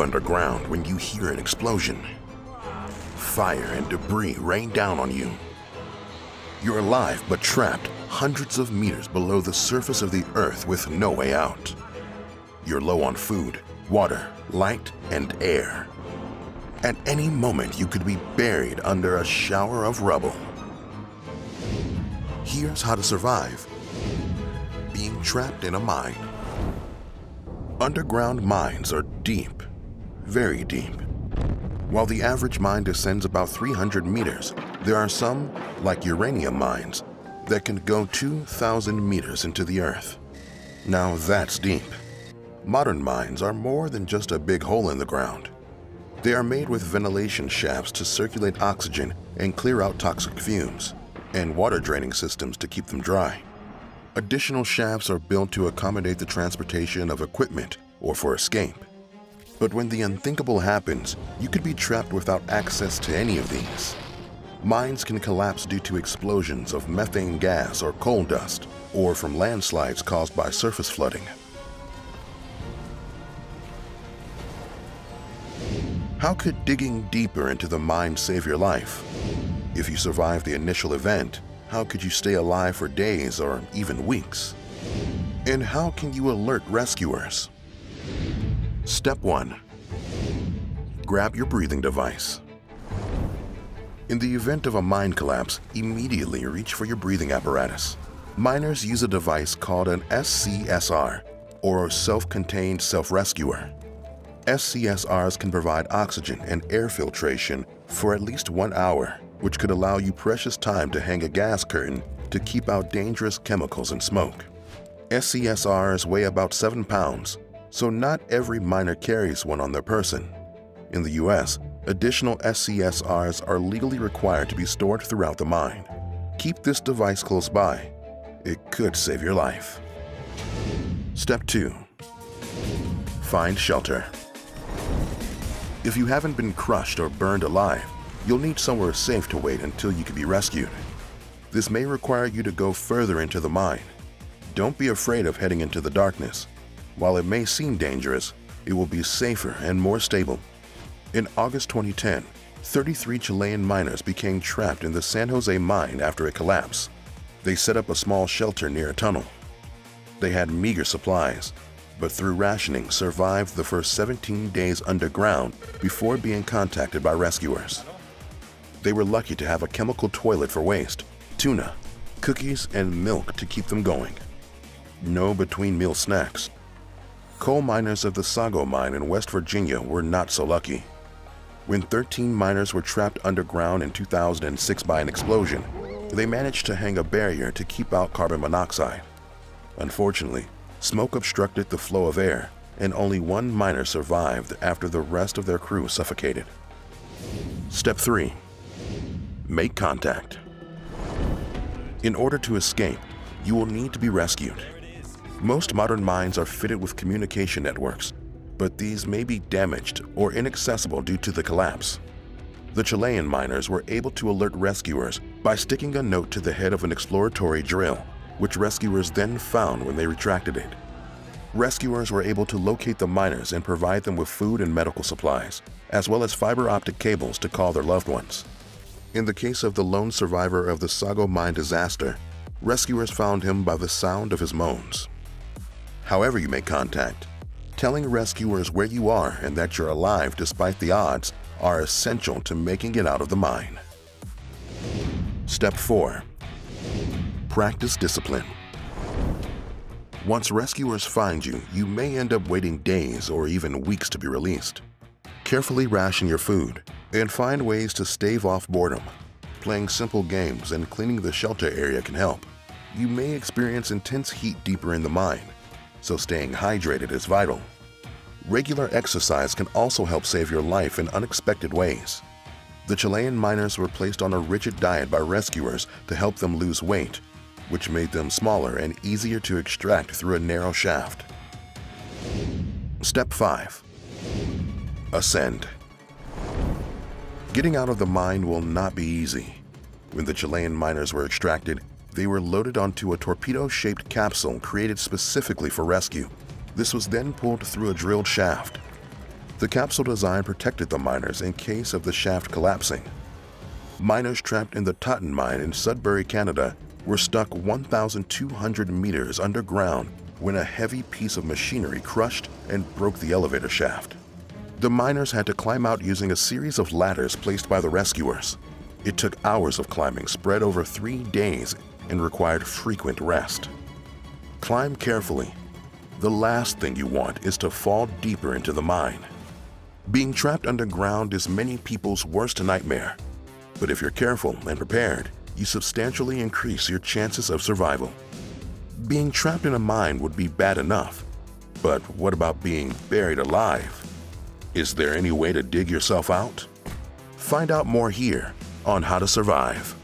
underground when you hear an explosion. Fire and debris rain down on you. You're alive but trapped hundreds of meters below the surface of the earth with no way out. You're low on food, water, light, and air. At any moment, you could be buried under a shower of rubble. Here's how to survive being trapped in a mine. Underground mines are deep, very deep. While the average mine descends about 300 meters, there are some, like uranium mines, that can go 2,000 meters into the earth. Now that's deep. Modern mines are more than just a big hole in the ground. They are made with ventilation shafts to circulate oxygen and clear out toxic fumes, and water draining systems to keep them dry. Additional shafts are built to accommodate the transportation of equipment or for escape. But when the unthinkable happens, you could be trapped without access to any of these. Mines can collapse due to explosions of methane gas or coal dust, or from landslides caused by surface flooding. How could digging deeper into the mine save your life? If you survive the initial event, how could you stay alive for days or even weeks? And how can you alert rescuers? Step 1. Grab your breathing device. In the event of a mine collapse, immediately reach for your breathing apparatus. Miners use a device called an SCSR, or self-contained self-rescuer. SCSRs can provide oxygen and air filtration for at least 1 hour, which could allow you precious time to hang a gas curtain to keep out dangerous chemicals and smoke. SCSRs weigh about 7 pounds, so not every miner carries one on their person. In the US, additional SCSRs are legally required to be stored throughout the mine. Keep this device close by. It could save your life. Step 2. Find shelter. If you haven't been crushed or burned alive, you'll need somewhere safe to wait until you can be rescued. This may require you to go further into the mine. Don't be afraid of heading into the darkness. While it may seem dangerous, it will be safer and more stable. In August 2010, 33 Chilean miners became trapped in the San Jose mine after it collapsed. They set up a small shelter near a tunnel. They had meager supplies, but through rationing, survived the first 17 days underground before being contacted by rescuers. They were lucky to have a chemical toilet for waste, tuna, cookies, and milk to keep them going. No between-meal snacks. Coal miners of the Sago mine in West Virginia were not so lucky. When 13 miners were trapped underground in 2006 by an explosion, they managed to hang a barrier to keep out carbon monoxide. Unfortunately, smoke obstructed the flow of air, and only one miner survived after the rest of their crew suffocated. Step 3. Make contact. In order to escape, you will need to be rescued. Most modern mines are fitted with communication networks, but these may be damaged or inaccessible due to the collapse. The Chilean miners were able to alert rescuers by sticking a note to the head of an exploratory drill, which rescuers then found when they retracted it. Rescuers were able to locate the miners and provide them with food and medical supplies, as well as fiber optic cables to call their loved ones. In the case of the lone survivor of the Sago mine disaster, rescuers found him by the sound of his moans. However you make contact, telling rescuers where you are and that you're alive despite the odds are essential to making it out of the mine. Step 4. Practice discipline. Once rescuers find you, you may end up waiting days or even weeks to be released. Carefully ration your food and find ways to stave off boredom. Playing simple games and cleaning the shelter area can help. You may experience intense heat deeper in the mine, so staying hydrated is vital. Regular exercise can also help save your life in unexpected ways. The Chilean miners were placed on a rigid diet by rescuers to help them lose weight, which made them smaller and easier to extract through a narrow shaft. Step 5. Ascend. Getting out of the mine will not be easy. When the Chilean miners were extracted, they were loaded onto a torpedo-shaped capsule created specifically for rescue. This was then pulled through a drilled shaft. The capsule design protected the miners in case of the shaft collapsing. Miners trapped in the Totten Mine in Sudbury, Canada, were stuck 1,200 meters underground when a heavy piece of machinery crushed and broke the elevator shaft. The miners had to climb out using a series of ladders placed by the rescuers. It took hours of climbing spread over 3 days and required frequent rest. Climb carefully. The last thing you want is to fall deeper into the mine. Being trapped underground is many people's worst nightmare, but if you're careful and prepared, you substantially increase your chances of survival. Being trapped in a mine would be bad enough, but what about being buried alive? Is there any way to dig yourself out? Find out more here on How to Survive.